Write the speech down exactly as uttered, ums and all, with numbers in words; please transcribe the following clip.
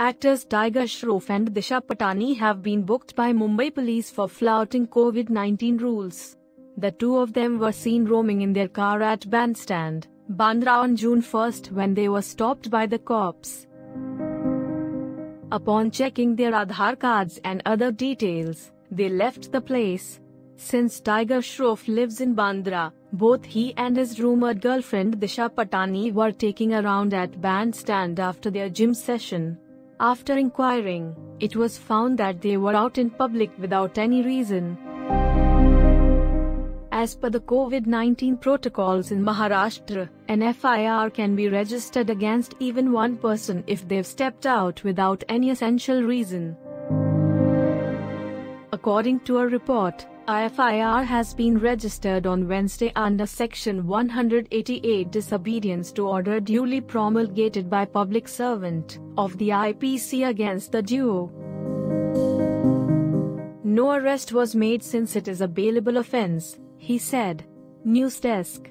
Actors Tiger Shroff and Disha Patani have been booked by Mumbai Police for flouting COVID nineteen rules. The two of them were seen roaming in their car at Bandstand, Bandra on June first when they were stopped by the cops. Upon checking their Aadhar cards and other details, they left the place. Since Tiger Shroff lives in Bandra, both he and his rumored girlfriend Disha Patani were taking a round at Bandstand after their gym session. After inquiring, it was found that they were out in public without any reason. As per the COVID nineteen protocols in Maharashtra, an F I R can be registered against even one person if they've stepped out without any essential reason. According to a report, a F I R has been registered on Wednesday under Section one eighty-eight Disobedience to Order duly promulgated by public servant of the I P C against the duo. No arrest was made since it is a bailable offence, he said. News Desk.